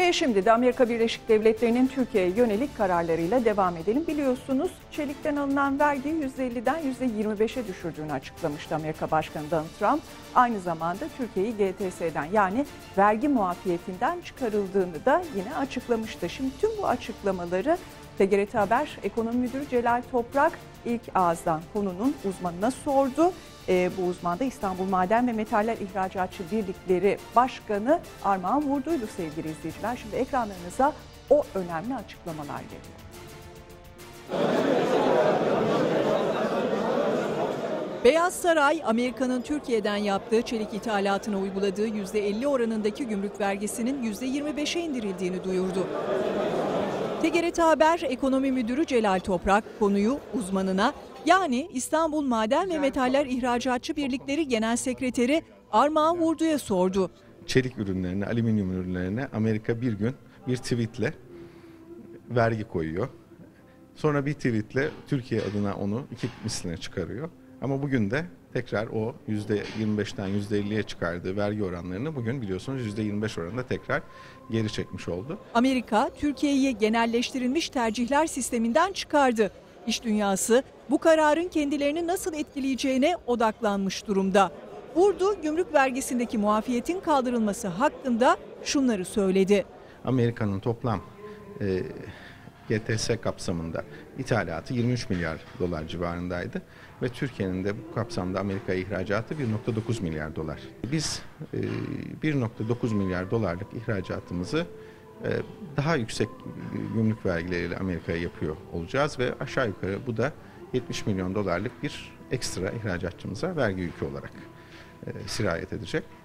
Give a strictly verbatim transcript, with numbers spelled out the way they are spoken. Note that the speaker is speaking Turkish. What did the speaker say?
Ve şimdi de Amerika Birleşik Devletleri'nin Türkiye'ye yönelik kararlarıyla devam edelim. Biliyorsunuz çelikten alınan vergiyi yüzde elliden yüzde yirmi beşe düşürdüğünü açıklamıştı Amerika Başkanı Donald Trump. Aynı zamanda Türkiye'yi G T S'den yani vergi muafiyetinden çıkarıldığını da yine açıklamıştı. Şimdi tüm bu açıklamaları T G R T Haber Ekonomi Müdürü Celal Toprak ilk ağızdan konunun uzmanına sordu. E, bu uzman da İstanbul Maden ve Metaller İhracatçı Birlikleri Başkanı Armağan Vurdu'ydu sevgili izleyiciler. Şimdi ekranlarınıza o önemli açıklamalar geliyor. Beyaz Saray, Amerika'nın Türkiye'den yaptığı çelik ithalatına uyguladığı yüzde elli oranındaki gümrük vergisinin yüzde yirmi beşe indirildiğini duyurdu. T G R T Haber Ekonomi Müdürü Celal Toprak konuyu uzmanına yani İstanbul Maden ve Metaller İhracatçı Birlikleri Genel Sekreteri Armağan Vurdu'ya sordu. Çelik ürünlerine, alüminyum ürünlerine Amerika bir gün bir tweetle vergi koyuyor. Sonra bir tweetle Türkiye adına onu iki misline çıkarıyor. Ama bugün de tekrar o yüzde yirmi beşten yüzde elliye çıkardığı vergi oranlarını bugün biliyorsunuz yüzde yirmi beş oranında tekrar geri çekmiş oldu. Amerika, Türkiye'yi genelleştirilmiş tercihler sisteminden çıkardı. İş dünyası bu kararın kendilerini nasıl etkileyeceğine odaklanmış durumda. Vurdu, gümrük vergisindeki muafiyetin kaldırılması hakkında şunları söyledi. Amerika'nın toplam e, G T S kapsamında ithalatı yirmi üç milyar dolar civarındaydı ve Türkiye'nin de bu kapsamda Amerika'ya ihracatı bir nokta dokuz milyar dolar. Biz bir nokta dokuz milyar dolarlık ihracatımızı daha yüksek gümrük vergileriyle Amerika'ya yapıyor olacağız ve aşağı yukarı bu da yetmiş milyon dolarlık bir ekstra ihracatçımıza vergi yükü olarak sirayet edecek.